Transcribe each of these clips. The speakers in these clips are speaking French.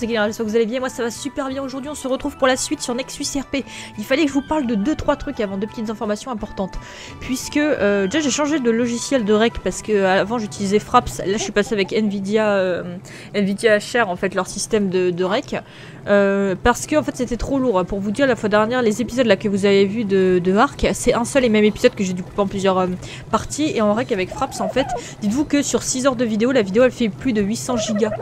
c'est qu'il j'espère que vous allez bien, moi ça va super bien. Aujourd'hui on se retrouve pour la suite sur Nexus RP. Il fallait que je vous parle de 2-3 trucs avant, deux petites informations importantes. Puisque déjà j'ai changé de logiciel de rec parce que avant j'utilisais Fraps, là je suis passé avec Nvidia HR en fait, leur système de rec. Parce que en fait c'était trop lourd. Pour vous dire, la fois dernière, les épisodes là que vous avez vu de Arc, c'est un seul et même épisode que j'ai découpé en plusieurs parties, et en rec avec Fraps en fait, dites-vous que sur 6 heures de vidéo, la vidéo elle fait plus de 800 gigas.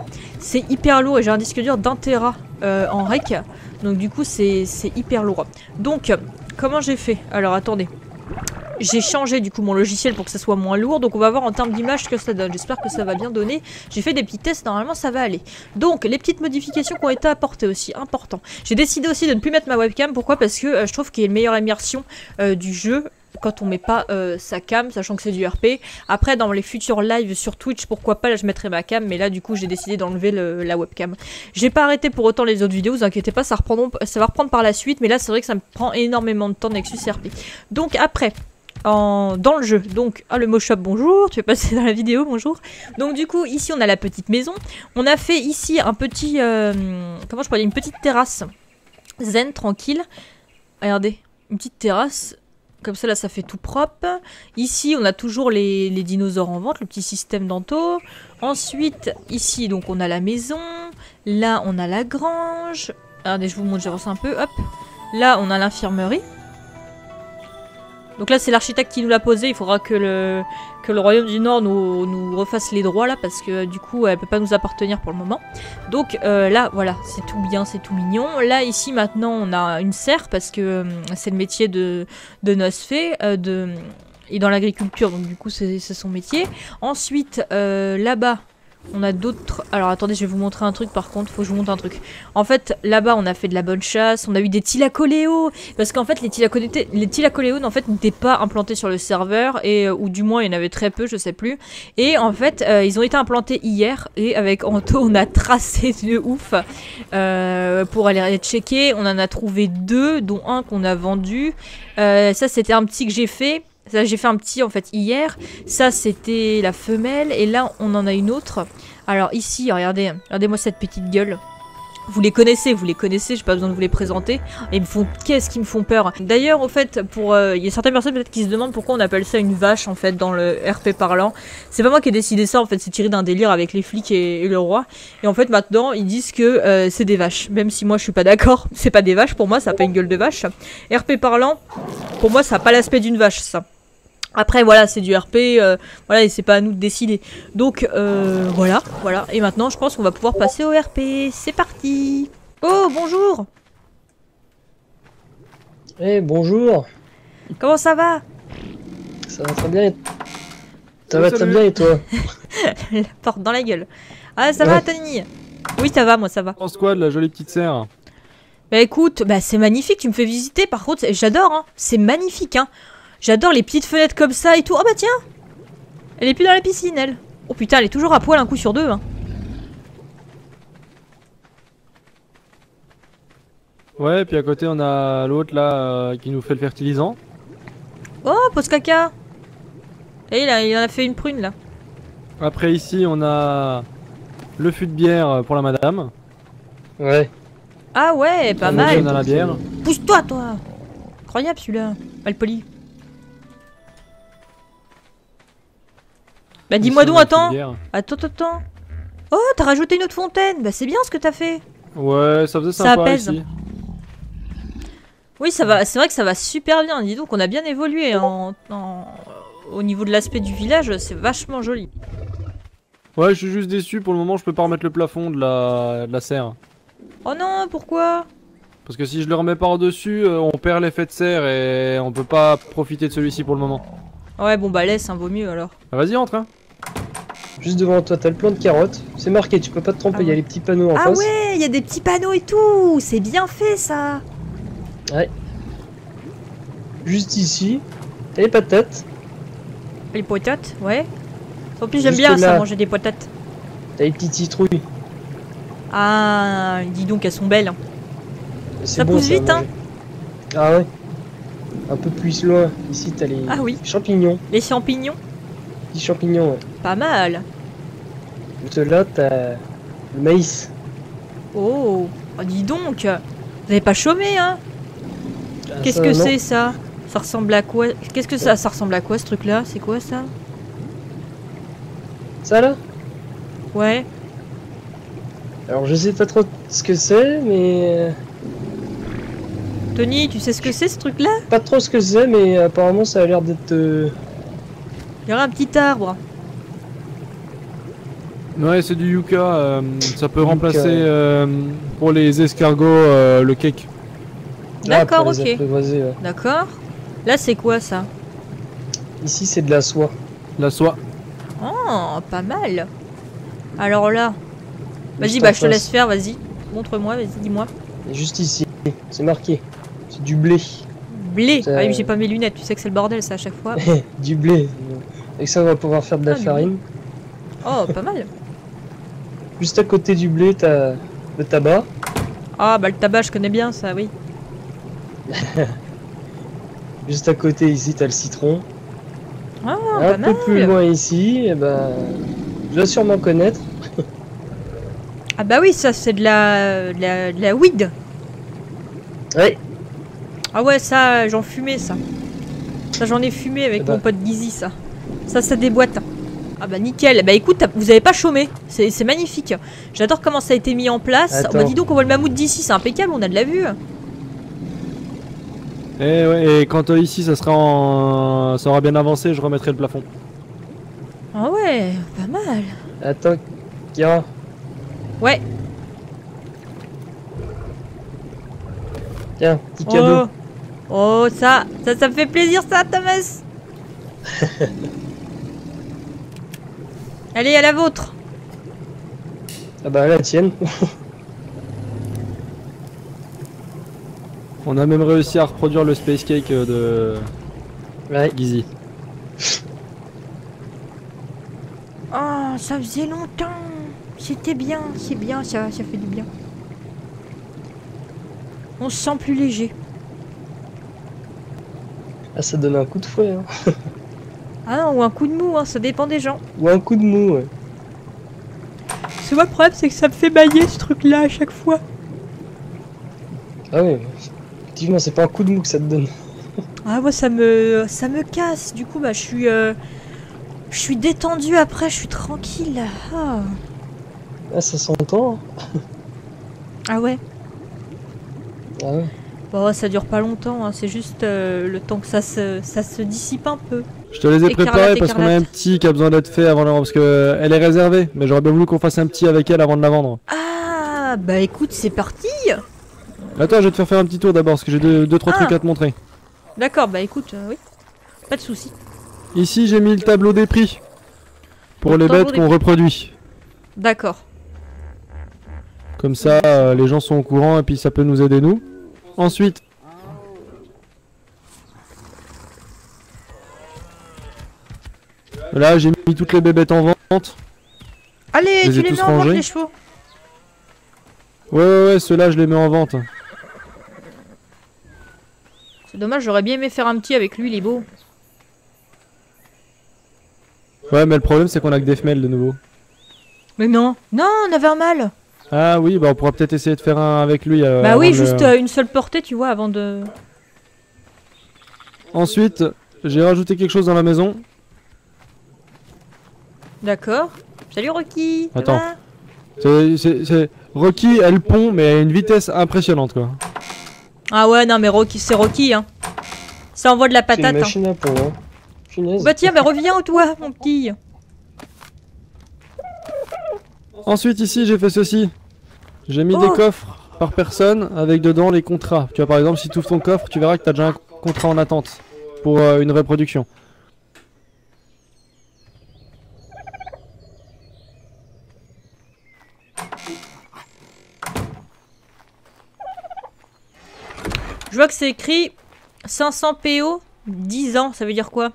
C'est hyper lourd et j'ai un disque dur d'un téra en rec, donc du coup c'est hyper lourd. Donc comment j'ai fait? Alors attendez, j'ai changé du coup mon logiciel pour que ça soit moins lourd, donc on va voir en termes d'image ce que ça donne. J'espère que ça va bien donner. J'ai fait des petits tests, normalement ça va aller. Donc les petites modifications qui ont été apportées aussi, important. J'ai décidé aussi de ne plus mettre ma webcam, pourquoi? Parce que je trouve qu'il y a une meilleure immersion du jeu quand on met pas sa cam, sachant que c'est du RP. Après dans les futurs lives sur Twitch, pourquoi pas, là je mettrai ma cam, mais là du coup j'ai décidé d'enlever la webcam. J'ai pas arrêté pour autant les autres vidéos, vous inquiétez pas, ça va reprendre par la suite, mais là c'est vrai que ça me prend énormément de temps Nexus RP. Donc après, dans le jeu, donc le moshop, bonjour, tu es passé dans la vidéo, bonjour. Donc du coup ici on a la petite maison, on a fait ici un petit comment je pourrais dire, une petite terrasse zen, tranquille, regardez, une petite terrasse comme ça, là ça fait tout propre. Ici on a toujours les dinosaures en vente, le petit système d'entour. Ensuite ici donc on a la maison, là on a la grange, regardez je vous montre, j'ai reçu un peu, hop, là on a l'infirmerie. Donc là c'est l'architecte qui nous l'a posé, il faudra que le Royaume du Nord nous refasse les droits là, parce que du coup elle peut pas nous appartenir pour le moment. Donc là voilà, c'est tout bien, c'est tout mignon. Là ici maintenant on a une serre, parce que c'est le métier de Nosfée, et dans l'agriculture, donc du coup c'est son métier. Ensuite là-bas on a d'autres... Alors attendez, je vais vous montrer un truc par contre, faut que je vous montre un truc. En fait, là-bas, on a fait de la bonne chasse, on a eu des tilacoléos. Parce qu'en fait, les tilacoléos en fait, n'étaient pas implantés sur le serveur, et, ou du moins, il y en avait très peu, je sais plus. Et en fait, ils ont été implantés hier, et avec Anto, on a tracé de ouf pour aller les checker. On en a trouvé deux, dont un qu'on a vendu. Ça, c'était un petit que j'ai fait. Ça j'ai fait un petit en fait hier, ça c'était la femelle, et là on en a une autre. Alors ici regardez, regardez-moi cette petite gueule. Vous les connaissez, j'ai pas besoin de vous les présenter. Ils me font, qu'est-ce qu'ils me font peur. D'ailleurs, en fait, pour il y a certaines personnes peut-être qui se demandent pourquoi on appelle ça une vache en fait dans le RP parlant. C'est pas moi qui ai décidé ça en fait, c'est tiré d'un délire avec les flics et le roi. Et en fait maintenant ils disent que c'est des vaches, même si moi je suis pas d'accord. C'est pas des vaches pour moi, ça a pas une gueule de vache. RP parlant, pour moi ça a pas l'aspect d'une vache ça. Après voilà, c'est du RP, voilà, et c'est pas à nous de décider. Donc voilà, et maintenant je pense qu'on va pouvoir passer au RP, c'est parti. Oh bonjour. Eh hey, bonjour. Comment ça va? Ça va très bien et... Ça va très bien et toi? La porte dans la gueule. Ah ça va Tony? Oui ça va, moi ça va. En squad, la jolie petite serre. Bah écoute, bah c'est magnifique, tu me fais visiter par contre, j'adore hein, c'est magnifique hein. J'adore les petites fenêtres comme ça et tout. Oh bah tiens, elle est plus dans la piscine elle. Oh putain, elle est toujours à poil un coup sur deux hein. Ouais, puis à côté on a l'autre là qui nous fait le fertilisant. Oh pose caca. Et il en a fait une prune là. Après ici on a le fût de bière pour la madame. Ouais. Ah ouais, pas mal. On a la bière. Pousse-toi toi. Incroyable celui-là, mal poli. Bah dis-moi donc, attends. Oh, t'as rajouté une autre fontaine. Bah c'est bien ce que t'as fait. Ouais, ça faisait sympa. Ça apaise. Ici. Oui, ça va. C'est vrai que ça va super bien. Dis donc, on a bien évolué au niveau de l'aspect du village. C'est vachement joli. Ouais, je suis juste déçu. Pour le moment, je peux pas remettre le plafond de la serre. Oh non, pourquoi? Parce que si je le remets par-dessus, on perd l'effet de serre et on peut pas profiter de celui-ci pour le moment. Ouais, bon bah laisse, hein, vaut mieux alors. Bah vas-y, entre hein. Juste devant toi, t'as le plan de carottes. C'est marqué, tu peux pas te tromper, il y a les petits panneaux en face. Ah ouais, il y a des petits panneaux et tout. C'est bien fait ça. Ouais. Juste ici, t'as les patates. Les patates, ouais. En plus, j'aime bien là, ça, manger des patates. T'as les petites citrouilles. Ah, dis donc, elles sont belles. Ça bon, pousse ça, vite, hein. Ah ouais. Un peu plus loin, ici t'as les champignons. Les champignons? Les champignons, ouais. Pas mal. De là, t'as le maïs. Oh, oh dis donc, vous n'avez pas chômé, hein? Qu'est-ce que c'est ça? Ça ressemble à quoi? Qu'est-ce que ça? Ça ressemble à quoi ce truc-là? C'est quoi ça? Ça là? Ouais. Alors je sais pas trop ce que c'est, mais... Tony, tu sais ce que c'est ce truc-là? Pas trop ce que c'est, mais apparemment ça a l'air d'être... Il y aura un petit arbre. Ouais, c'est du yucca, ça peut remplacer pour les escargots le cake. D'accord, ok. Ouais. D'accord. Là, c'est quoi ça? Ici, c'est de la soie. La soie. Oh, pas mal. Alors là, vas-y, bah je te laisse faire, vas-y. Montre-moi, vas-y, dis-moi. Juste ici, c'est marqué. C'est du blé. Blé? Ah oui, j'ai pas mes lunettes, tu sais que c'est le bordel ça à chaque fois. Du blé. Et ça, on va pouvoir faire de la farine. Oh, pas mal. Juste à côté du blé, t'as le tabac. Ah, bah le tabac, je connais bien ça, oui. Juste à côté ici, t'as le citron. Ah, un peu plus loin ici, et bah, je dois sûrement connaître. Ah bah oui, ça c'est de la weed. Ouais. Ah ouais, ça j'en fumais ça. Ça j'en ai fumé avec mon pote Gizzy ça. Ça, ça déboîte. Ah bah nickel. Bah écoute, vous avez pas chômé. C'est magnifique. J'adore comment ça a été mis en place. Bah dis donc, on voit le mammouth d'ici, c'est impeccable, on a de la vue. Eh ouais, et quand ici ça sera en... ça aura bien avancé, je remettrai le plafond. Ah ouais, pas mal. Attends, Kira. Ouais. Tiens, petit cadeau. Oh, ça me fait plaisir ça, Thomas. Allez, à la vôtre. Ah bah, à la tienne. On a même réussi à reproduire le Space Cake de... Ouais, Gizzy. Oh, ça faisait longtemps. C'était bien, c'est bien, ça fait du bien. On se sent plus léger. Ah, ça donne un coup de fouet, hein. Ah non, ou un coup de mou, hein, ça dépend des gens. Ou un coup de mou, ouais. C'est moi le problème, c'est que ça me fait bailler ce truc-là à chaque fois. Ah oui, effectivement, c'est pas un coup de mou que ça te donne. Ah ouais, ça me casse, du coup, bah je suis détendu après, je suis tranquille. Ah. Ah, ça s'entend. Ah ouais. Ah ouais. Bon, ça dure pas longtemps, hein. C'est juste le temps que ça se dissipe un peu. Je te les ai préparés parce qu'on a un petit qui a besoin d'être fait avant de la vendre, parce qu'elle est réservée, mais j'aurais bien voulu qu'on fasse un petit avec elle avant de la vendre. Ah, bah écoute, c'est parti. Attends, je vais te faire un petit tour d'abord, parce que j'ai deux trois trucs à te montrer. D'accord, bah écoute, oui, pas de soucis. Ici, j'ai mis le tableau des prix, pour les bêtes qu'on reproduit. D'accord. Comme ça, les gens sont au courant et puis ça peut nous aider, nous. Ensuite... Là, j'ai mis toutes les bébêtes en vente. Allez, tu les mets en vente, les chevaux. Ouais, ceux-là, je les mets en vente. C'est dommage, j'aurais bien aimé faire un petit avec lui, il est beau. Ouais, mais le problème, c'est qu'on a que des femelles, de nouveau. Mais non. Non, on avait un mâle. Ah oui, bah on pourra peut-être essayer de faire un avec lui. Bah oui, juste une seule portée, tu vois, avant de... Ensuite, j'ai rajouté quelque chose dans la maison. D'accord. Salut Rocky. Attends. Rocky, elle pond, mais à une vitesse impressionnante, quoi. Ah ouais, non, mais Rocky, c'est Rocky, hein. Ça envoie de la patate, une machine à pondre, hein. Bah tiens, mais reviens, toi, mon petit. Ensuite, ici, j'ai fait ceci. J'ai mis des coffres par personne avec dedans les contrats. Tu vois, par exemple, si tu ouvres ton coffre, tu verras que tu as déjà un contrat en attente pour une reproduction. Je vois que c'est écrit 500 PO, 10 ans. Ça veut dire quoi?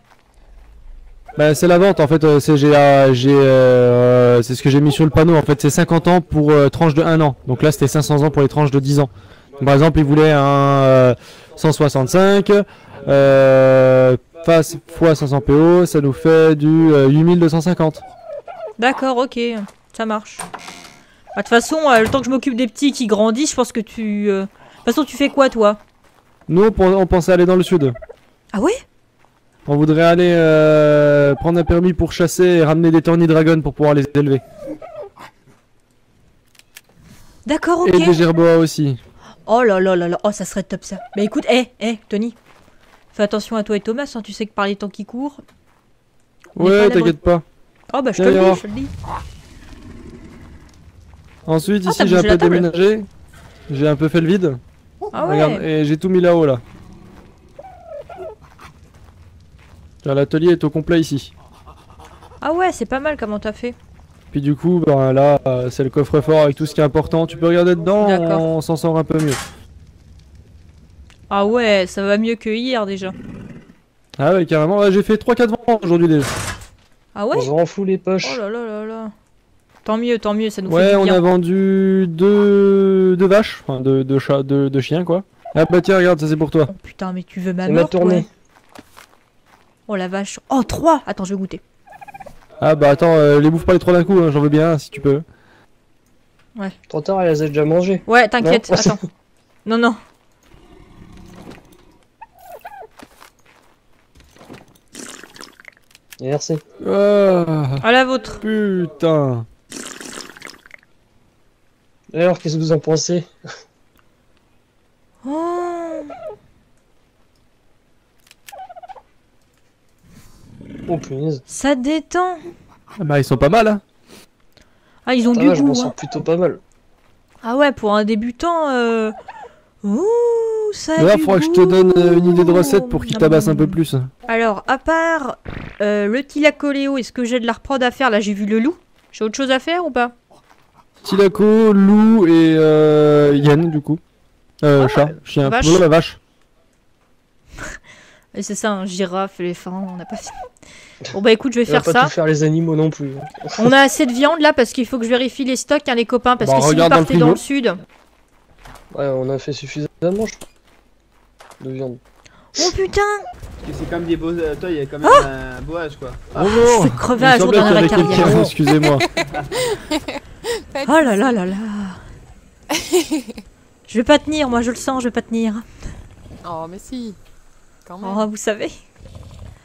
Bah, c'est la vente en fait, c'est ce que j'ai mis sur le panneau en fait, c'est 50 ans pour tranche de 1 an. Donc là c'était 500 ans pour les tranches de 10 ans. Donc, par exemple, ils voulaient un 165 face fois 500 PO, ça nous fait du 8250. D'accord, ok, ça marche. De toute façon, le temps que je m'occupe des petits qui grandissent, je pense que tu... De toute façon, tu fais quoi, toi? Nous, on pensait aller dans le sud. Ah ouais? On voudrait aller prendre un permis pour chasser et ramener des tornidragons pour pouvoir les élever. D'accord, ok. Et des gerboas aussi. Oh là là là là, oh ça serait top ça. Mais écoute, hé, Tony, fais attention à toi et Thomas, hein, tu sais que par les temps qui courent... Ouais, t'inquiète pas. Oh bah je te le dis, Ensuite, ici j'ai un peu déménagé, j'ai un peu fait le vide. Ah ouais. Regarde, et j'ai tout mis là-haut là. L'atelier est au complet ici. Ah ouais, c'est pas mal comment t'as fait. Puis du coup, ben là, c'est le coffre-fort avec tout ce qui est important. Tu peux regarder dedans, on s'en sort un peu mieux. Ah ouais, ça va mieux que hier déjà. Ah ouais, carrément. Ouais, j'ai fait 3-4 ventes aujourd'hui déjà. Ah ouais? On renfou les poches. Oh là là là là. Tant mieux, ça nous fait du bien. Ouais, on a vendu deux vaches, enfin deux chats, deux chiens quoi. Ah bah tiens, regarde, ça c'est pour toi. Oh, putain, mais tu veux ma mort, tournée. Oh la vache. Oh 3. Attends, je vais goûter. Ah bah attends, les bouffe pas les 3 d'un coup, hein, j'en veux bien si tu peux. Ouais. Trop tard, elle les a déjà mangées. Ouais, t'inquiète, attends. Non, non. Merci. À la vôtre. Putain. Alors, qu'est-ce que vous en pensez? Oh punaise. Ça détend. Ah bah ils sont pas mal hein. Ah ils ont du goût. Je m'en sens plutôt pas mal. Ah ouais pour un débutant. Ouh ça. Là faudra que je te donne une idée de recette pour qu'il tabasse un peu plus. Alors à part le tilacoléo, est-ce que j'ai de la reprod à faire? Là j'ai vu le loup. J'ai autre chose à faire ou pas? Tilaco, loup et Yann du coup. Chat, chien, vache. La vache. Et c'est ça, un girafe, éléphant, on n'a pas fini. Bon bah écoute, je vais faire ça. On va pas tout faire les animaux non plus. On a assez de viande là parce qu'il faut que je vérifie les stocks, hein, les copains, parce que si vous partez dans le sud... Ouais, on a fait suffisamment de viande. Oh putain! C'est quand même des beaux... Toi, il y a quand même un beau âge quoi. Oh non! Je fais crever à jour dans la carrière. Excusez-moi. Oh là là là là. Je vais pas tenir, moi je le sens, je vais pas tenir. Oh mais si. Oh, vous savez.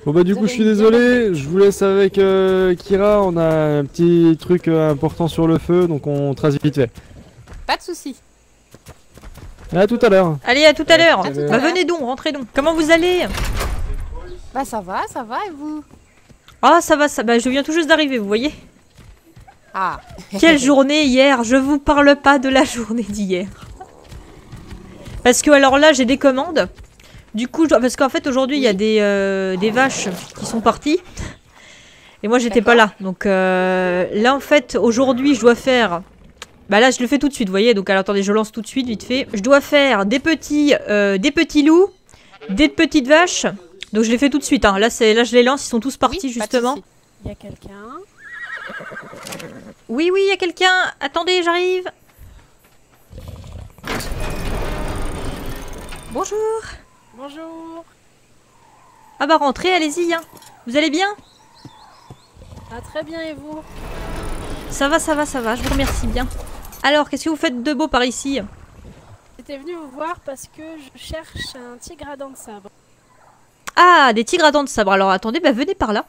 Bon bah du coup je suis désolé, je vous laisse avec Kira, on a un petit truc important sur le feu, donc on trace vite fait. Pas de soucis. À tout à l'heure. Allez, à tout à l'heure. Bah venez donc, rentrez donc. Comment vous allez? Bah ça va et vous? Ah ça va, ça va, je viens tout juste d'arriver, vous voyez. Ah. Quelle journée hier, je vous parle pas de la journée d'hier. Parce que alors là j'ai des commandes. Du coup, parce qu'en fait aujourd'hui il y a des vaches qui sont parties et moi j'étais pas là. Donc là en fait aujourd'hui je dois faire, bah là je le fais tout de suite, vous voyez. Donc alors, attendez, je lance tout de suite vite fait. Je dois faire des petits loups, des petites vaches. Donc je les fais tout de suite. Hein. Là c'est, là je les lance, ils sont tous partis justement. Il y a quelqu'un. Oui il y a quelqu'un. Attendez, j'arrive. Bonjour. Bonjour. Ah bah rentrez, allez-y hein. Vous allez bien? Ah très bien et vous? Ça va, ça va, ça va, je vous remercie bien. Alors qu'est-ce que vous faites de beau par ici? J'étais venue vous voir parce que je cherche un tigre à dents de sabre. Ah, des tigres à dents de sabre, alors attendez, bah venez par là.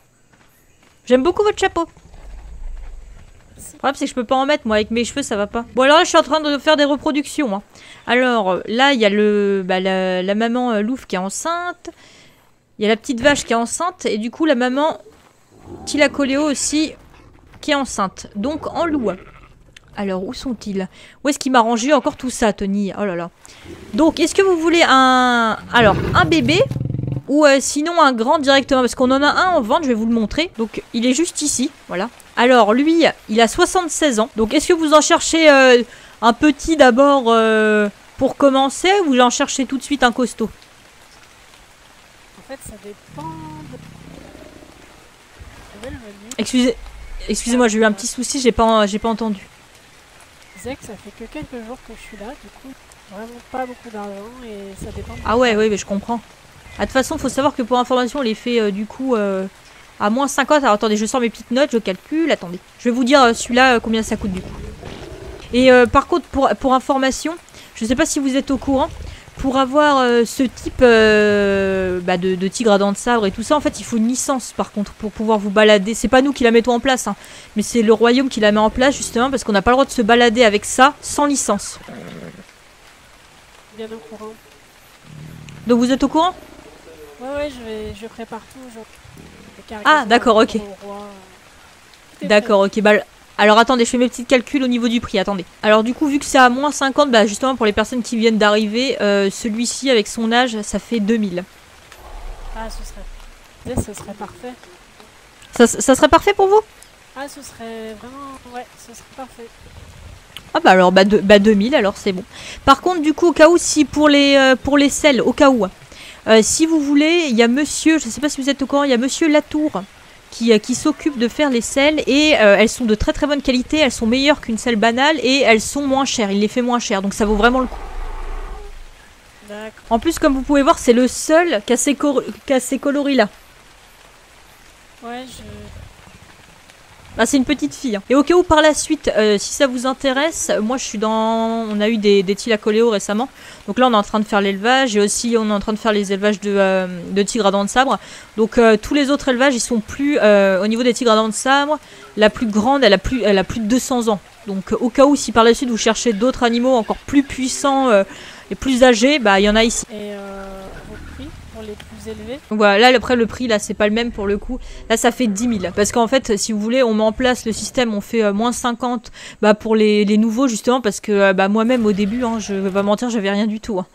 J'aime beaucoup votre chapeau. Le problème c'est que je peux pas en mettre moi, avec mes cheveux ça va pas. Bon alors là je suis en train de faire des reproductions. Hein. Alors là il y a la maman louve qui est enceinte. Il y a la petite vache qui est enceinte et du coup la maman tilacoléo aussi qui est enceinte. Donc en loup. Alors où sont-ils? Où est-ce qu'il m'a rangé encore tout ça Tony? Oh là là. Donc est-ce que vous voulez un bébé ou sinon un grand directement? Parce qu'on en a un en vente, je vais vous le montrer. Donc il est juste ici, voilà. Alors lui, il a 76 ans. Donc est-ce que vous en cherchez un petit d'abord pour commencer ou vous en cherchez tout de suite un costaud? En fait, ça dépend de... Excusez-moi, j'ai eu un petit souci, j'ai pas entendu. Je disais que ça fait que quelques jours que je suis là, du coup, vraiment pas beaucoup d'argent et ça dépend de... Ah ouais, oui, mais je comprends. De toute façon, il faut savoir que pour information, on les fait du coup... À moins 50, alors attendez, je sors mes petites notes, je calcule, attendez. Je vais vous dire celui-là combien ça coûte du coup. Et par contre, pour information, je ne sais pas si vous êtes au courant, pour avoir ce type de tigre à dents de sabre et tout ça, en fait, il faut une licence, par contre, pour pouvoir vous balader. C'est pas nous qui la mettons en place, hein, mais c'est le royaume qui la met en place, justement, parce qu'on n'a pas le droit de se balader avec ça sans licence. Bien au courant. Donc vous êtes au courant? Ouais, je prépare tout, genre. Ah, d'accord, ok. D'accord, ok, bah... Alors attendez, je fais mes petits calculs au niveau du prix, attendez. Alors du coup, vu que c'est à moins 50, bah justement pour les personnes qui viennent d'arriver, celui-ci avec son âge, ça fait 2000. Ah, ce serait parfait. Ça serait parfait pour vous? Ah, ce serait vraiment... Ouais, ce serait parfait. Ah bah alors, 2000, alors c'est bon. Par contre, du coup, au cas où, si pour les selles, au cas où, si vous voulez, il y a monsieur, je sais pas si vous êtes au courant, il y a monsieur Latour. Qui s'occupe de faire les selles et elles sont de très très bonne qualité, elles sont meilleures qu'une selle banale et elles sont moins chères, il les fait moins chères, donc ça vaut vraiment le coup. En plus, comme vous pouvez voir, c'est le seul qui a ces coloris là. Ouais, Ah, c'est une petite fille. Hein. Et au cas où par la suite, si ça vous intéresse, moi je suis dans... On a eu des tilacoléos récemment. Donc là on est en train de faire l'élevage et aussi on est en train de faire les élevages de tigres à dents de sabre. Donc tous les autres élevages ils sont plus... au niveau des tigres à dents de sabre, la plus grande elle a plus de 200 ans. Donc au cas où si par la suite vous cherchez d'autres animaux encore plus puissants et plus âgés, bah il y en a ici. Et les plus élevés. Voilà, après le prix là c'est pas le même pour le coup, là ça fait 10 000 parce qu'en fait si vous voulez on met en place le système, on fait moins 50 bah, pour les nouveaux justement parce que moi-même au début, hein, je vais pas mentir, j'avais rien du tout. Hein.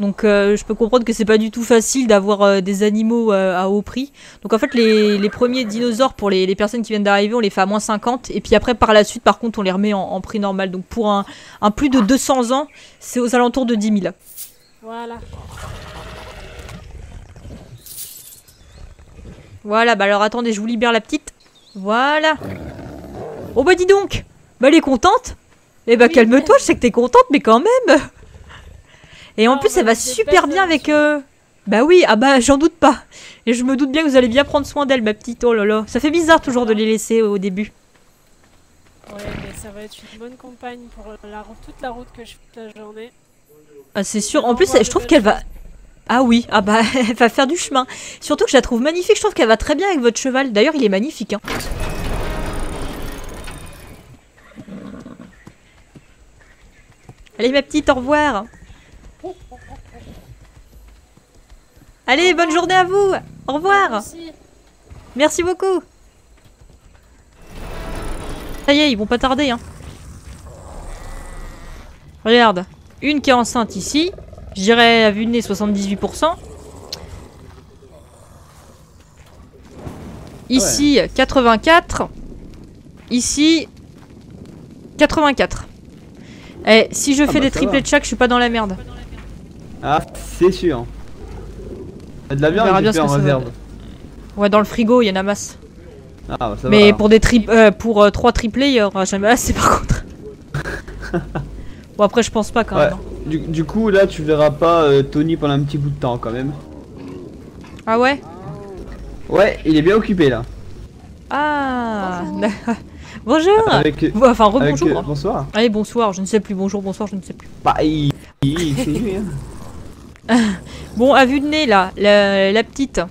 Donc je peux comprendre que c'est pas du tout facile d'avoir des animaux à haut prix. Donc en fait les premiers dinosaures pour les personnes qui viennent d'arriver on les fait à moins 50 et puis après par la suite par contre on les remet en prix normal. Donc pour un plus de 200 ans c'est aux alentours de 10 000. Voilà. Voilà, bah alors attendez, je vous libère la petite. Voilà. Oh bah dis donc, bah elle est contente. Eh bah oui, calme-toi, je sais que t'es contente, mais quand même. Et en plus, elle va super bien avec... Bah oui, ah bah j'en doute pas. Et je me doute bien que vous allez bien prendre soin d'elle, ma petite. Oh là là, ça fait bizarre toujours de les laisser au début. Ouais, mais ça va être une bonne compagne pour toute la route que je fais la journée. Ah c'est sûr, en plus je trouve qu'elle va... Ah oui, ah bah elle va faire du chemin. Surtout que je la trouve magnifique, je trouve qu'elle va très bien avec votre cheval. D'ailleurs, il est magnifique. Hein. Allez ma petite, au revoir. Allez, bonne journée à vous. Au revoir. Merci, merci beaucoup. Ça y est, ils vont pas tarder. Hein. Regarde, une qui est enceinte ici. Je dirais à vue de nez 78%. Ici, ouais. 84. Ici, 84. Eh, si je fais des triplets de chaque, je suis pas dans la merde. Ah, c'est sûr. T'as de la viande, on verra bien ce que ça va donner. Ouais, dans le frigo, il y en a masse. Ah, bah, ça mais va, pour des pour 3 triplés, il y aura jamais assez par contre. Bon, après, je pense pas quand même. Du coup, là, tu verras pas Tony pendant un petit bout de temps, quand même. Ah ouais? Ouais, il est bien occupé, là. Ah... Bonjour, bonjour. Avec... Enfin, rebonjour. Avec... Bonsoir. Allez, bonsoir, je ne sais plus. Bonjour, bonsoir, je ne sais plus. Bah, c'est lui, hein. Bon, à vue de nez, là, la petite,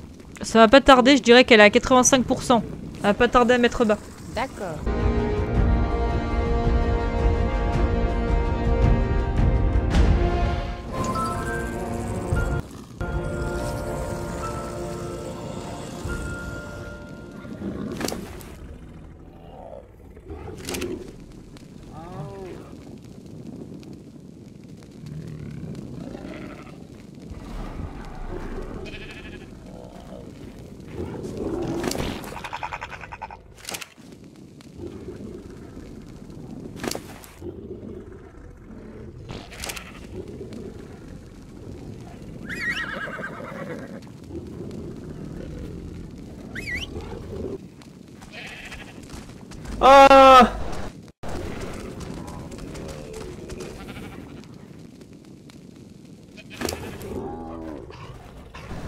ça va pas tarder. Je dirais qu'elle est à 85%. Ça va pas tarder à mettre bas. D'accord.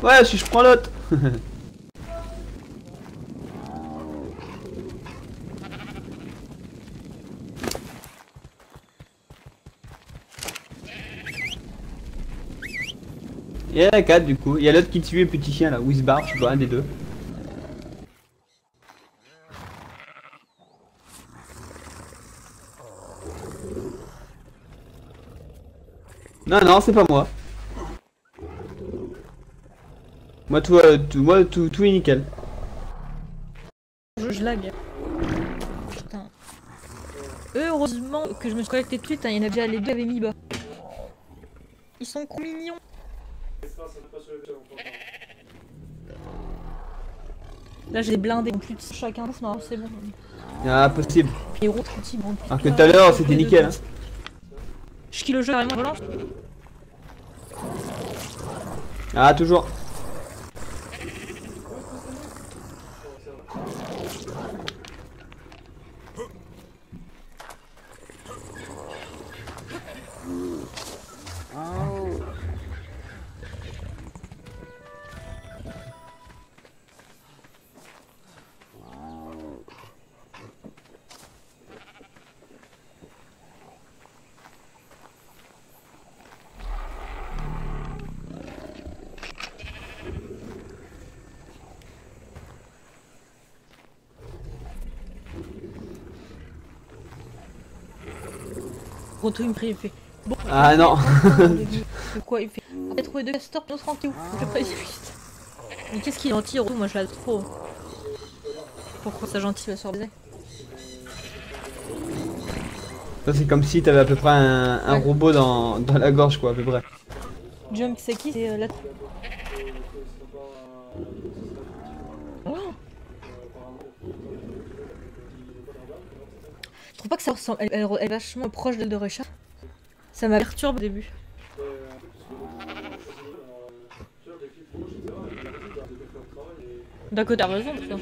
Ouais, si je prends l'autre. Il y a la 4 du coup, il y a l'autre qui tue le petit chien là, Wizbar, je sais pas, un des deux. Non, non, c'est pas moi. Moi tout est nickel. Je lag. Putain. Heureusement que je me suis connecté tout de suite, hein, il y en a déjà les deux avaient mis bas. Ils sont trop mignons. Là j'ai blindé plus de chacun, non c'est bon. Ah possible. Alors que tout à l'heure c'était nickel hein. Je kill le jeu carrément volant. Ah toujours. Retour il me prie, il fait bon, ah non. Pourquoi il fait on a trouvé deux castors puis on se rend où je précise. Mais qu'est-ce qu'il en tire moi je la trop. Pourquoi ça gentil va se rebaiser. Ça c'est comme si t'avais à peu près un ouais. Robot dans la gorge quoi à peu près. Jump c'est qui c'est la... Je trouve pas que ça ressemble, elle est vachement proche de Richard. Ça m'a perturbé au début. D'accord, t'as raison, putain.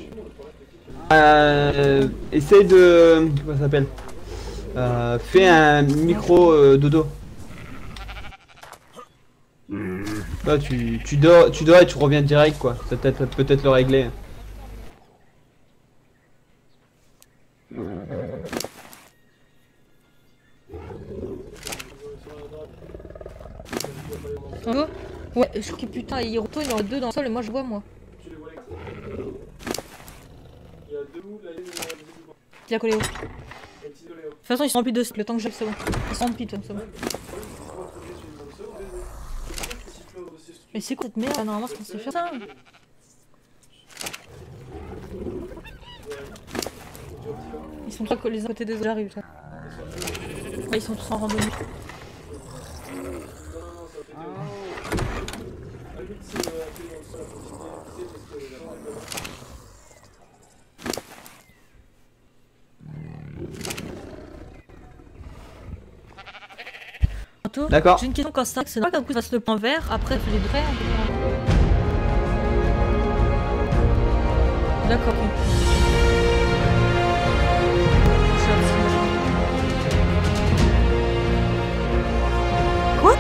Essaye de... Comment ça s'appelle fais un micro dodo. Là, tu dors et tu reviens direct quoi. Ça peut-être le régler. Ouais, je crois que putain, il retourne, il y en a deux dans le sol et moi je vois moi. Tilacoléos. De toute façon, ils sont remplis de le temps que j'ai, c'est bon. Ils sont remplis, c'est bon. Mais c'est quoi cette merde? Normalement, c'est qu'on sait faire ça. Ils sont trois collés à côté des autres, j'arrive. Ils sont tous en randonnée. D'accord. J'ai une question quand ça, c'est normal qu'un coup ça se le point vert, après les vrais. D'accord. Quoi?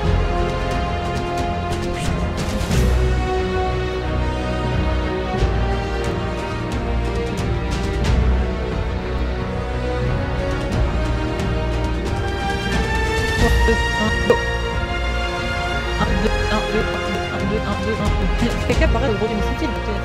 Quelqu'un paraît au gros d'une foutille. Me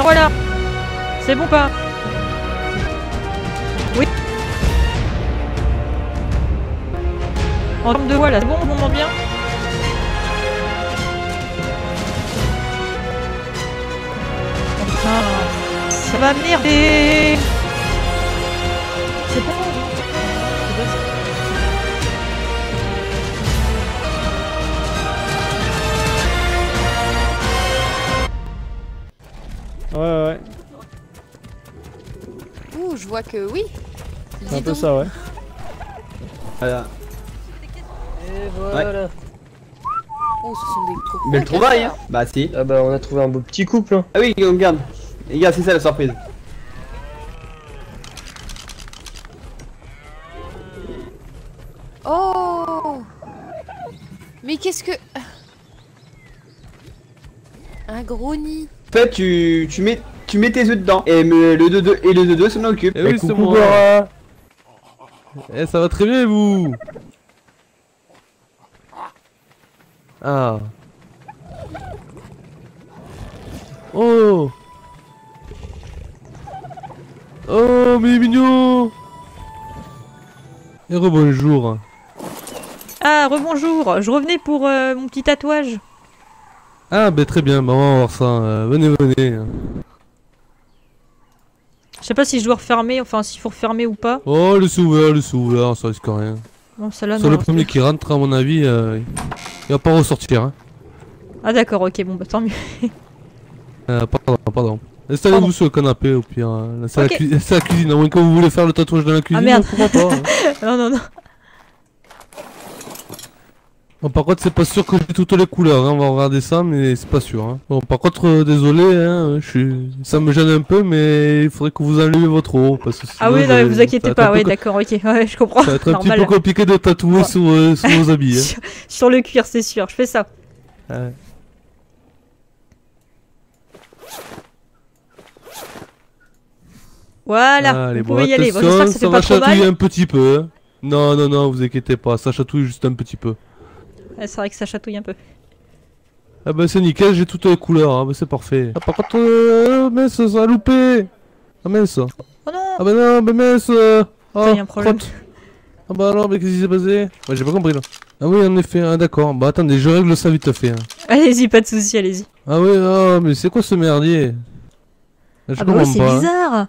voilà. C'est bon pas? Oui. En termes de voix là, c'est bon, on m'entend bien. Enfin, ça va merder. C'est bon. Ouais. Ouh, je vois que oui. C'est un peu ça, ouais. Voilà. Et voilà. Ouais. Oh, ce sont des troupes. Belle trouvaille, hein. Bah si. Ah bah on a trouvé un beau petit couple. Hein. Ah oui, regarde. Les gars, c'est ça la surprise. Oh. Mais qu'est-ce que... Un gros nid. En fait, tu mets tes œufs dedans. Et le 2-2 s'en occupe. Et oui, c'est bon. Eh, ça va très bien, vous. Ah. Oh. Oh, mais il est mignon. Et rebonjour. Ah, rebonjour. Je revenais pour mon petit tatouage. Ah bah très bien, bah on va voir ça, venez. Je sais pas si je dois refermer, enfin s'il faut refermer ou pas. Oh le souverain, ça risque rien. Bon, c'est le premier qui rentre à mon avis, il va pas ressortir. Hein. Ah d'accord, ok, bon bah tant mieux. Pardon. Installez-vous sur le canapé au pire, c'est okay. La cuisine, à moins que vous voulez faire le tatouage dans la cuisine, pourquoi pas. Non. Bon, par contre c'est pas sûr que j'ai toutes les couleurs, hein. On va regarder ça mais c'est pas sûr. Hein. Bon par contre désolé, hein, ça me gêne un peu mais il faudrait que vous allumez votre eau. Parce que sinon, ah oui non, vous inquiétez pas, ouais d'accord, ok, ouais, je comprends. Ça va être normal. Un petit peu compliqué de tatouer ouais. Sur vos habits. Hein. sur le cuir c'est sûr, je fais ça. Ouais. Voilà, allez, vous pouvez y aller, bon, j'espère que ça fait pas trop mal. Ça chatouille un petit peu, hein. Non, vous inquiétez pas, ça chatouille juste un petit peu. Ah, c'est vrai que ça chatouille un peu. Ah bah c'est nickel, j'ai toutes les couleurs, hein, bah c'est parfait. Ah par contre, mince, ça a loupé. Ah mince. Oh non. Ah bah non, bah mince. Ah, il y a un problème. Ah bah alors, mais qu'est-ce qui s'est passé? Ouais, j'ai pas compris là. Ah oui, en effet, ah, d'accord. Bah attendez, je règle ça vite fait. Hein. Allez-y, pas de soucis, allez-y. Ah oui, oh, mais c'est quoi ce merdier? Je comprends pas. Ah bah oui, c'est bizarre. Hein.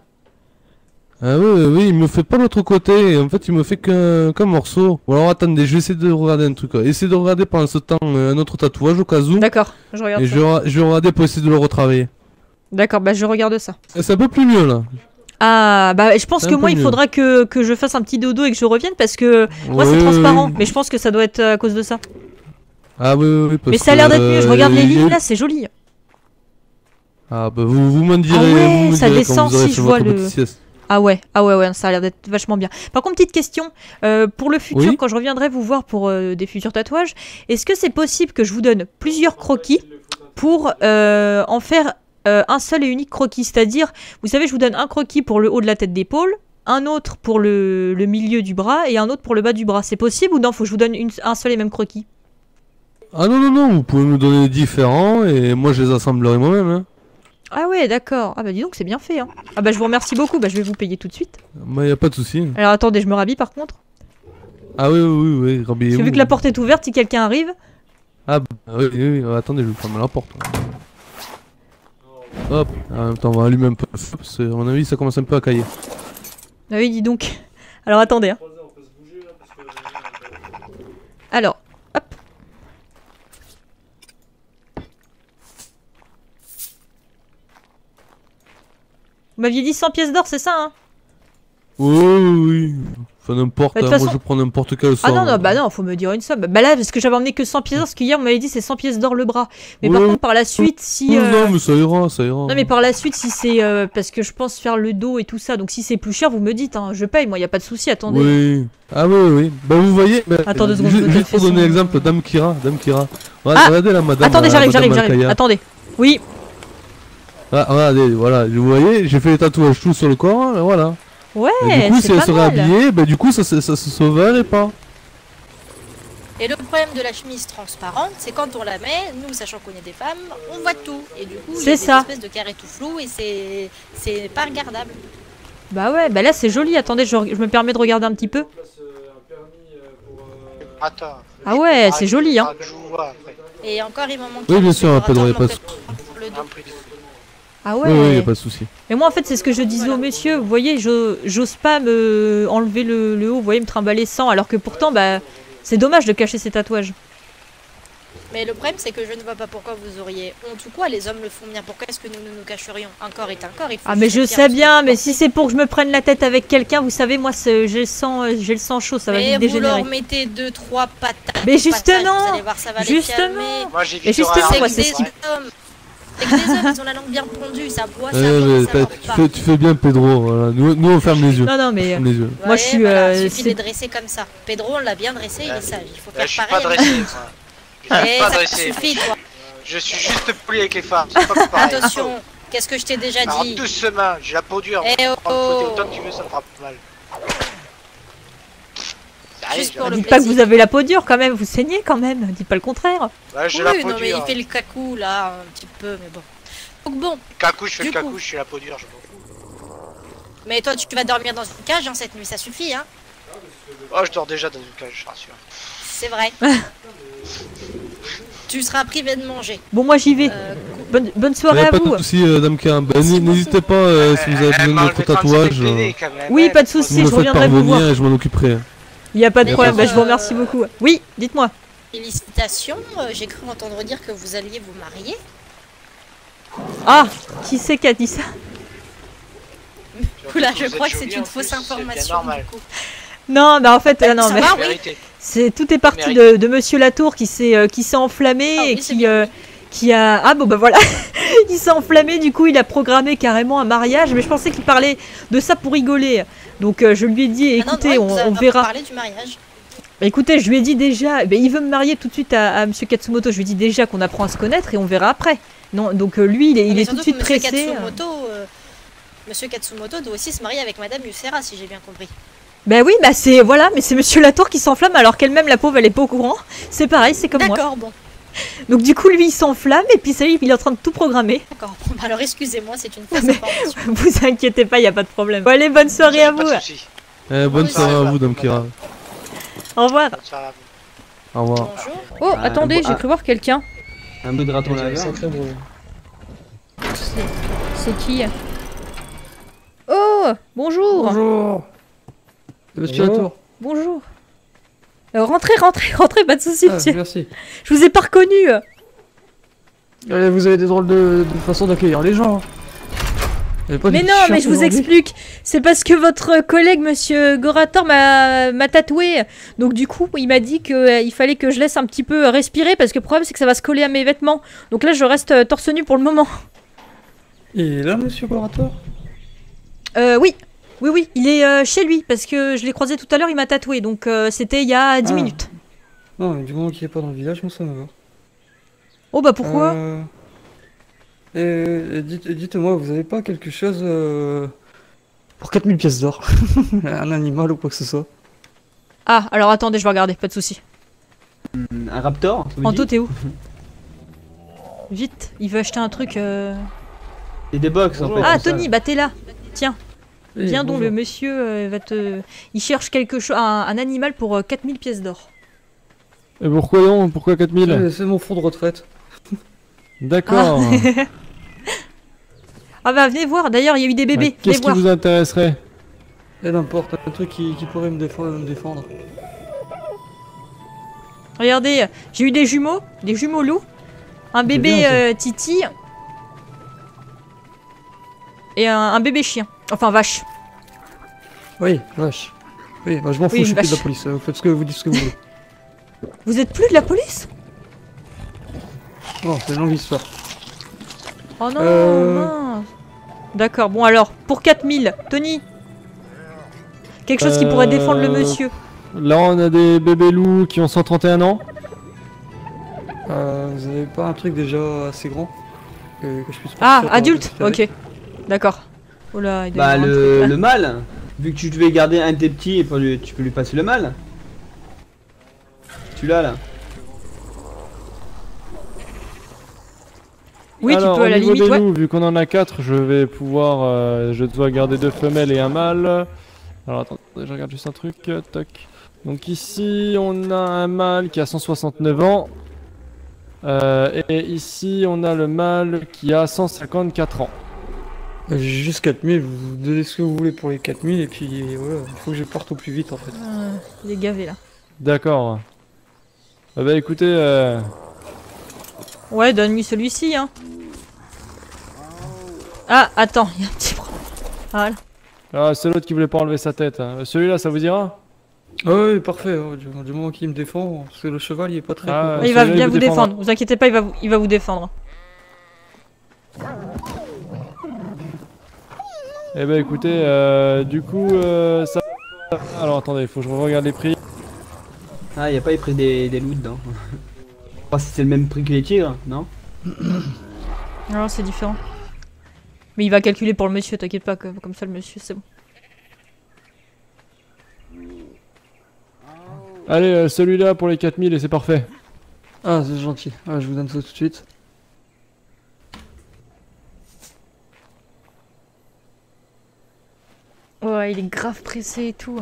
Ah oui, il me fait pas l'autre côté, en fait il me fait qu'un morceau. Ou alors attendez, je vais essayer de regarder un truc. Essayez de regarder pendant ce temps un autre tatouage au cas où. D'accord, je regarde et ça. Je vais regarder pour essayer de le retravailler. D'accord, bah je regarde ça. C'est un peu plus mieux là. Ah bah je pense que moi il faudra que je fasse un petit dodo et que je revienne parce que moi c'est transparent. Mais je pense que ça doit être à cause de ça. Ah oui. Parce mais ça a l'air d'être mieux, je regarde les lignes là, c'est joli. Ah bah vous m'en direz, ah ouais, ça descend si je vois le... Ah ouais, ça a l'air d'être vachement bien. Par contre, petite question, pour le futur, oui quand je reviendrai vous voir pour des futurs tatouages, est-ce que c'est possible que je vous donne plusieurs croquis pour en faire un seul et unique croquis? C'est-à-dire, vous savez, je vous donne un croquis pour le haut de la tête d'épaule, un autre pour le milieu du bras et un autre pour le bas du bras. C'est possible ou non? Faut que je vous donne un seul et même croquis? Ah non, vous pouvez me donner différents et moi je les assemblerai moi-même, hein. Ah ouais d'accord, ah bah dis donc c'est bien fait hein. Ah bah je vous remercie beaucoup, bah je vais vous payer tout de suite. Bah y a pas de souci. Alors attendez, je me rhabille par contre. Ah oui, rhabillez-vous. Parce que vu que la porte est ouverte, si quelqu'un arrive. Ah bah oui, attendez, je vais fermer la porte. Hop, en même temps on va allumer un peu, parce que, à mon avis ça commence un peu à cailler. Ah oui dis donc, alors attendez hein. Alors, hop. Vous m'aviez dit 100 pièces d'or, c'est ça hein? Oui. Enfin n'importe, hein, façon... moi je prends n'importe quelle somme. Ah non, bah non, faut me dire une somme. Bah là, parce que j'avais emmené que 100 pièces d'or, parce qu'hier on m'avait dit c'est 100 pièces d'or le bras. Mais ouais. Par contre, par la suite, si... Non, mais ça ira. Non, mais par la suite, si c'est... parce que je pense faire le dos et tout ça, donc si c'est plus cher, vous me dites, hein, je paye, moi, y a pas de souci, attendez. Oui. Ah oui. Bah vous voyez... Bah, attends deux secondes, juste pour donner l'exemple, Dame Kira. Ouais, ah regardez la madame. Attendez, j'arrive. Attendez. Oui. Ah, voilà, vous voyez, j'ai fait les tatouages tout sur le corps, voilà. Ouais, et du coup, si elle serait habillée, bah du coup, ça se sauverait pas. Et le problème de la chemise transparente, c'est quand on la met, nous, sachant qu'on est des femmes, on voit tout. Et du coup, il y a une espèce de carré tout flou et c'est pas regardable. Bah ouais, bah là, c'est joli. Attendez, je me permets de regarder un petit peu. Attends. Ah ouais, c'est joli, hein. Et encore, il m'en manque. Oui, bien sûr, un peu de réponse. Ah ouais. Oui, y a pas de souci. Mais moi en fait c'est ce que je disais aux messieurs, vous voyez, j'ose pas me enlever le haut, vous voyez, me trimballer sans, alors que pourtant bah c'est dommage de cacher ces tatouages. Mais le problème, c'est que je ne vois pas pourquoi vous auriez honte ou quoi. Les hommes le font bien. Pourquoi est-ce que nous nous cacherions? Un corps est un corps. Il faut ah mais je sais bien, mais si c'est pour que je me prenne la tête avec quelqu'un, vous savez, moi j'ai le sang chaud, ça va vite dégénérer. Mais vous leur mettez 2-3 patates. Mais justement, vous allez voir, ça va les calmer. Moi j'ai vu des hommes. Avec les hommes, ils ont la langue bien pendue, ça boit, ça boit, ça boit. Tu fais bien Pedro, voilà. Nous on ferme les yeux. Non, non, mais les yeux. Moi je suis... il suffit de les dresser comme ça. Pedro, on l'a bien dressé, il est sage, il faut faire pareil. Je suis pas dressé, moi. Ça suffit, toi. Je suis juste poli avec les femmes, c'est pas pareil. Attention, qu'est-ce que je t'ai déjà dit? Alors doucement, j'ai la peau dure. Autant que tu veux, ça me frappe mal. Dis pas que vous avez la peau dure quand même, vous saignez quand même, dis pas le contraire. Ouais, j'ai la peau dure. Mais il fait le cacou là, un petit peu, mais bon. Donc bon. Cacou, je fais le cacou, je suis la peau dure, je m'en fous. Mais toi, tu vas dormir dans une cage hein, cette nuit, ça suffit hein. Oh, je dors déjà dans une cage, je rassure. C'est vrai. Tu seras privé de manger. Bon, moi j'y vais. Bonne soirée à vous. Pas de soucis, Domkira. N'hésitez pas si vous avez besoin de votre tatouage. Oui, pas de soucis, je reviendrai vous voir. Je m'en occuperai. Il n'y a pas de problème, bah, je vous remercie beaucoup. Oui, dites-moi. Félicitations, j'ai cru entendre dire que vous alliez vous marier. Ah, qui c'est qui a dit ça? Oula, je crois que c'est une fausse information. Du coup. Non, bah en fait, non, mais tout est parti de Monsieur Latour qui s'est enflammé et qui a... Ah bon, bah voilà. Il s'est enflammé, du coup, il a programmé carrément un mariage. Mais je pensais qu'il parlait de ça pour rigoler. Donc je lui ai dit, écoutez, on verra. Parler du mariage. Bah, écoutez, je lui ai dit déjà, bah, il veut me marier tout de suite à Monsieur Katsumoto. Je lui ai dit déjà qu'on apprend à se connaître et on verra après. Non, donc lui, il est tout de suite pressé. Monsieur Katsumoto doit aussi se marier avec Madame Usera, si j'ai bien compris. Ben bah, oui, bah c'est voilà, mais c'est Monsieur Latour qui s'enflamme alors qu'elle-même, la pauvre, elle est pas au courant. C'est pareil, c'est comme moi. D'accord, bon. Donc du coup, lui, il s'enflamme et puis ça y est, il est en train de tout programmer. D'accord, bon, alors excusez-moi, c'est une fausse information. Vous inquiétez pas, il n'y a pas de problème. Bon, allez, bonne soirée à vous. Bonne soirée à vous, Domkira. Au revoir. Au revoir. Bonjour. Oh, attendez, j'ai cru voir quelqu'un. Un peu de raton laveur. C'est qui? Oh, bonjour. Bonjour. Monsieur Latour. Bonjour. Rentrez, pas de soucis, monsieur. Merci. Je vous ai pas reconnu. Vous avez des drôles de façon d'accueillir les gens. Mais non, mais je vous explique. C'est parce que votre collègue, monsieur Gorator, m'a tatoué. Donc du coup, il m'a dit qu'il fallait que je laisse un petit peu respirer parce que le problème, c'est que ça va se coller à mes vêtements. Donc là, je reste torse nu pour le moment. Et là, monsieur Gorator? Oui. Oui, il est chez lui, parce que je l'ai croisé tout à l'heure, il m'a tatoué, donc c'était il y a 10 minutes. Non, mais du moment qu'il est pas dans le village, moi ça me va. Oh bah pourquoi? Dites-moi, vous avez pas quelque chose pour 4000 pièces d'or? Un animal ou quoi que ce soit? Ah, alors attendez, je vais regarder, pas de soucis. Un raptor? Anto, t'es où? Vite, il veut acheter un truc... Et des box en fait. Ah, Tony, bah t'es là, tiens. Viens donc, le monsieur va te... Il cherche quelque chose, un animal pour 4000 pièces d'or. Et pourquoi non? Pourquoi 4000? C'est mon fonds de retraite. D'accord. Ah. Ah bah venez voir, d'ailleurs il y a eu des bébés. Bah, qu'est-ce qui vous intéresserait? Et n'importe, un truc qui pourrait me défendre. Regardez, j'ai eu des jumeaux loups. Un bébé Titi. Et un bébé chien. Enfin, vache. Oui, vache. Oui, bah, je m'en fous, je suis plus de la police. Vous faites ce que vous dites, ce que vous voulez. Vous êtes plus de la police? Non, c'est une longue histoire. Oh non, non. D'accord, bon alors, pour 4000, Tony. Quelque chose qui pourrait défendre le monsieur. Là, on a des bébés loups qui ont 131 ans. Vous avez pas un truc déjà assez grand que je puisse pas... Ah, adulte? Ok, d'accord. Oh là, bah le mâle, vu que tu devais garder un de tes petits, tu peux lui passer le mâle. Tu l'as là. Oui, alors, tu peux à la limite. Loups, vu qu'on en a 4, je vais pouvoir, je dois garder 2 femelles et un mâle. Alors attends, je regarde juste un truc, toc. Donc ici on a un mâle qui a 169 ans. Et ici on a le mâle qui a 154 ans. J'ai juste 4000, vous donnez ce que vous voulez pour les 4000 et puis voilà, il faut que je parte au plus vite en fait. Il est gavé là. D'accord. Bah écoutez, Ouais, donne-lui celui-ci, hein. Ah, attends, il y a un petit problème. Voilà. Ah, c'est l'autre qui voulait pas enlever sa tête. Celui-là, ça vous ira? Oui, parfait. Du moment qu'il me défend, parce que le cheval, il est pas très... Ah, cool. Il va bien vous défendre. Vous inquiétez pas, il va vous défendre. Eh ben, écoutez, du coup, ça... Alors, attendez, il faut que je regarde les prix. Ah, il a pas les prix des loups dedans. Pas si c'est le même prix que les tigres, non? Non, c'est différent. Mais il va calculer pour le monsieur, t'inquiète pas, comme ça le monsieur, c'est bon. Allez, celui-là pour les 4000 et c'est parfait. Ah, c'est gentil. Ah, je vous donne ça tout de suite. Ouais, il est grave pressé et tout.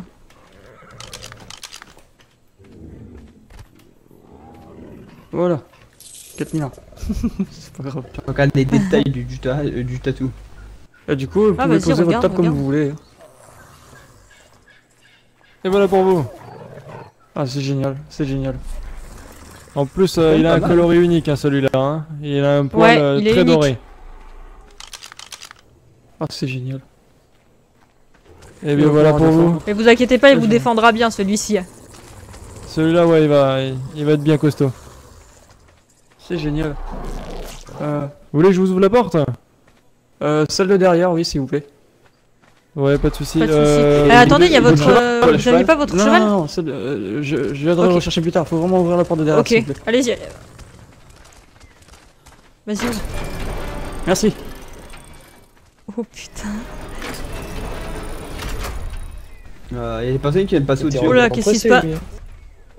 Voilà, 4000 ans. C'est pas grave. Regarde les détails du tatou. Et du coup, vous pouvez poser votre table comme vous voulez. Et voilà pour vous. Ah, c'est génial, c'est génial. En plus, il a un coloris unique, hein, celui-là. Hein. Il a un poil très doré. Ah, c'est génial. Et bien voilà pour vous. Et vous inquiétez pas, il vous défendra bien celui-ci. Celui-là, ouais, il va être bien costaud. C'est génial. Vous voulez que je vous ouvre la porte? Celle de derrière, oui, s'il vous plaît. Ouais, pas de soucis. Attendez, il y a votre... vous n'avez pas votre cheval? Non, non, je viendrai le rechercher plus tard. Faut vraiment ouvrir la porte de derrière, s'il vous plaît. Ok, allez-y. Vas-y, ouvre. Merci. Oh putain. Il y a des personnes qui viennent passer au-dessus. Oh là, qu'est-ce qui se passe?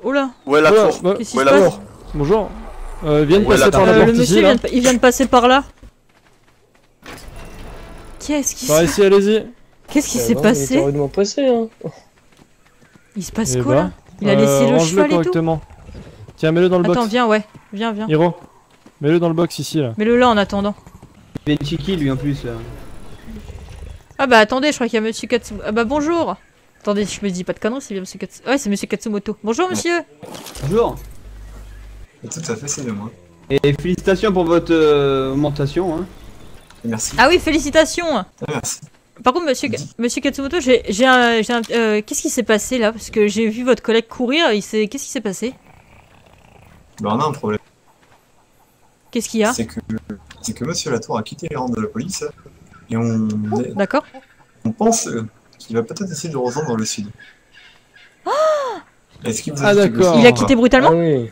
Oh là. Ouais, la force. Ouais, la force. Bonjour. Vient de passer par là. Le monsieur vient de passer par là. Qu'est-ce qui se passe? Par ici, allez-y. Qu'est-ce qui s'est passé? Il était rudement pressé, hein. Il se passe quoi là? Il a laissé le cheval et tout. Tiens, mets-le dans le box. Attends, viens, ouais. Viens, viens. Hiro, mets-le dans le box ici, là. Mets-le là en attendant. Il est cheeky, lui, en plus, là. Ah bah attendez, je crois qu'il y a monsieur Katsumoto. Ah bah bonjour. Attendez, je me dis pas de canon, c'est bien monsieur Katsumoto. Ouais, c'est monsieur Katsumoto. Bonjour, monsieur. Bonjour. Tout à fait, c'est de moi. Et félicitations pour votre augmentation. Hein. Merci. Ah oui, félicitations. Merci. Par contre, monsieur Katsumoto, qu'est-ce qui s'est passé là? Parce que j'ai vu votre collègue courir, qu'est-ce qui s'est passé? Bah on a un problème. Qu'est-ce qu'il y a? C'est que monsieur Latour a quitté les rangs de la police et on... Oh, d'accord. On pense qu'il va peut-être essayer de rejoindre dans le sud. Ah, d'accord. Il a quitté brutalement? Ah, oui.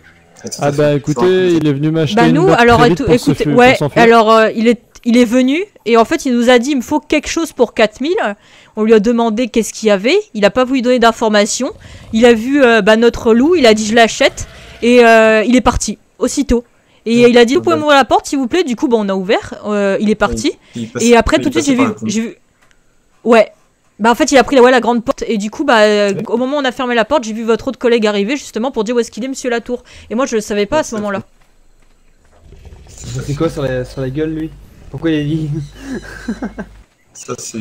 Ah bah écoutez, il est venu m'acheter une boîte très vite pour s'enfuir. Bah nous, alors écoutez, ouais, alors il est venu et en fait il nous a dit il me faut quelque chose pour 4000. On lui a demandé qu'est-ce qu'il y avait, il a pas voulu donner d'informations. Il a vu notre loup, il a dit je l'achète et il est parti aussitôt. Et il a dit vous pouvez m'ouvrir la porte s'il vous plaît, du coup bah, on a ouvert, il est parti. Et après tout de suite j'ai vu... Ouais. Bah en fait il a pris la grande porte et du coup bah au moment où on a fermé la porte j'ai vu votre autre collègue arriver justement pour dire où est-ce qu'il est monsieur Latour et moi je le savais pas à ce moment là. C'est quoi sur la gueule lui? Pourquoi il a dit? Ça c'est...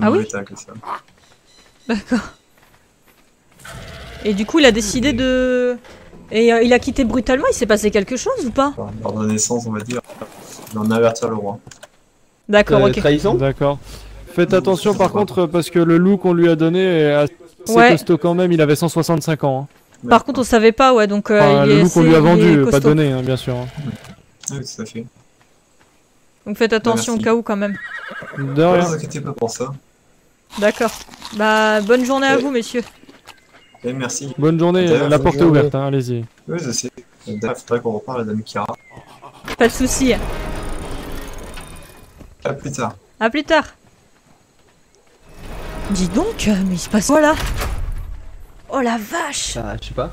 Ah oui état, que ça. D'accord. Et du coup il a décidé de... Et il a quitté brutalement, il s'est passé quelque chose ou pas? Par naissance on va dire, il en a averti le roi. D'accord ok. Trahison. D'accord. Faites attention par contre parce que le loup qu'on lui a donné est assez costaud quand même, il avait 165 ans. Hein. Par contre on savait pas ouais donc... le loup qu'on lui a vendu, pas donné hein, bien sûr. Hein. Oui tout à fait. Donc faites attention au cas où quand même. Ne vous inquiétez pas pour ça. D'accord. Bah bonne journée à vous messieurs. Et merci. Bonne journée, la porte est ouverte, hein, allez-y. Oui je sais, il faudrait qu'on repart la dame Kira. Pas de soucis. À plus tard. À plus tard. Dis donc, mais il se passe quoi là? Oh la vache! Je sais pas.